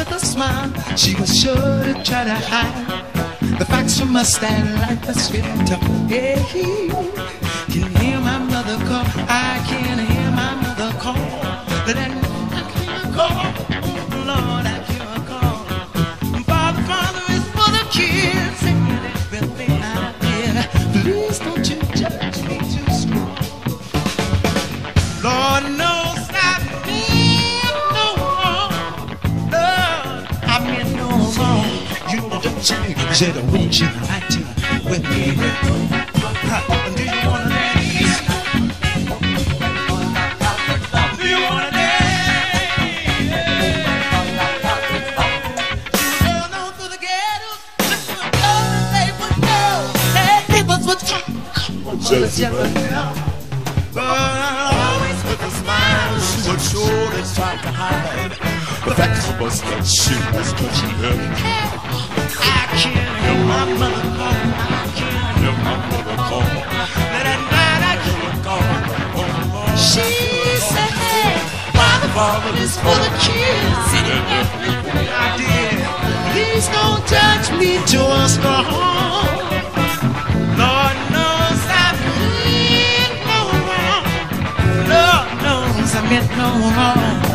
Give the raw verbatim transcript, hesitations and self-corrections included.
with a smile. She was sure to try to hide the facts from us that life was real tough. Yeah, can hear my mother call. I can hear my mother call. But I hear her call. Oh Lord, I hear her call. Father, Father is for the kids and everything I did. Please don't you judge me too strong. Lord knows I mean no wrong. Lord, I mean no wrong. You don't change it. Won't you fight with me? And do you wanna dance? Do you wanna dance? Down on through the ghetto, listen to girls, they would know that it was what time. But always with a smile, she was sure to try to hide the fact was that she was touching her. I can't hear my mother call. I can't hear my mother. She said, Father, Father is for the kids. I did. Please don't judge me too strong. Lord knows I meant no wrong. Lord knows I meant no wrong.